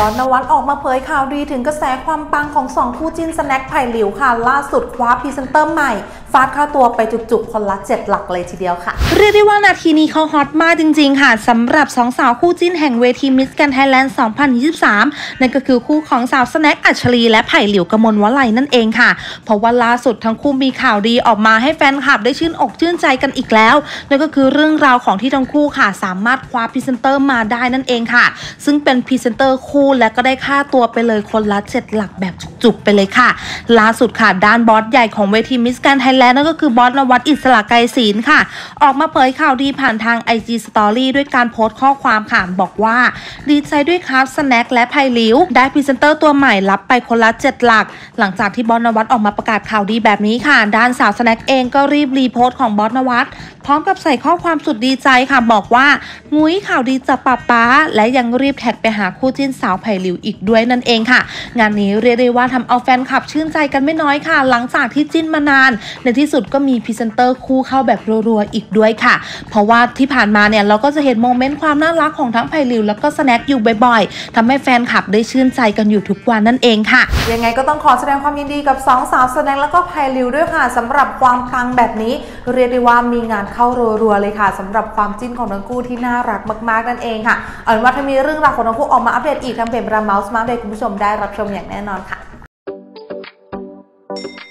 ตอนนวัดออกมาเผยข่าวดีถึงกระแสความปังของ2คู่จิ้นสแน็คไผ่หลิวค่ะล่าสุดคว้าพรีเซนเตอร์ใหม่ฟาดค่าตัวไปจุกๆคนละ7หลักเลยทีเดียวค่ะเรียกได้ว่านาทีนี้เขาฮอตมากจริงๆค่ะสำหรับ2สาวคู่จิ้นแห่งเวทีมิสแกรนด์ไทยแลนด์ 2023นั่นก็คือคู่ของสาวสแน็คอัญชลีและไผ่หลิวกมลวลัยนั่นเองค่ะเพราะว่าล่าสุดทั้งคู่มีข่าวดีออกมาให้แฟนคลับได้ชื่นอกชื่นใจกันอีกแล้วนั่นก็คือเรื่องราวของที่ทั้งคู่ค่ะสามารถคว้าพรีเซนเตอร์มาได้นั่นเองค่ะซึ่งเป็นพรีเซนเตอร์คู่และก็ได้ค่าตัวไปเลยคนละ7หลักแบบจุกๆไปเลยค่ะล่าสุดค่ะด้านบอสใหญ่ของเวทีมิสแกรนด์ไทยแลนด์นั่นก็คือบอสนวัดอิสระไกรศีลค่ะออกมาเผยข่าวดีผ่านทาง IG Story ด้วยการโพสต์ข้อความค่ะบอกว่าดีใจด้วยครับสแน็คและไผ่หลิวได้พรีเซนเตอร์ตัวใหม่รับไปคนละ7หลักหลังจากที่บอสนวัดออกมาประกาศข่าวดีแบบนี้ค่ะด้านสาวสแน็คเองก็รีบรีโพสต์ของบอสนวัดพร้อมกับใส่ข้อความสุดดีใจค่ะบอกว่างุ้ยข่าวดีจะป๊าและยังรีบแท็กไปหาคู่จิ้นสาวไผ่หลิวอีกด้วยนั่นเองค่ะงานนี้เรียกได้ว่าทำเอาแฟนคลับชื่นใจกันไม่น้อยค่ะหลังจากที่จิ้นมานานในที่สุดก็มีพรีเซนเตอร์คู่เข้าแบบรัวๆอีกด้วยค่ะเพราะว่าที่ผ่านมาเนี่ยเราก็จะเห็นโมเมนต์ความน่ารักของทั้งไผ่หลิวแล้วก็สแน็คอยู่บ่อยๆทำให้แฟนคลับได้ชื่นใจกันอยู่ทุกวันนั่นเองค่ะยังไงก็ต้องขอแสดงความยินดีกับสองสาวสแน็คแล้วก็ไผ่หลิวด้วยค่ะสำหรับความปังแบบนี้เรียกได้ว่ามีงานเข้ารัวๆเลยค่ะสำหรับความจิ้นของทั้งคู่ที่น่ารักมากๆนั่นเองค่ะเอาเป็นว่าถ้ามีเรื่องราวของทั้งคู่ออกมาอัปเดตอีกทางเพจบราเมาส์มาให้คุณผู้ชมได้รับชมอย่างแน่นอนค่ะ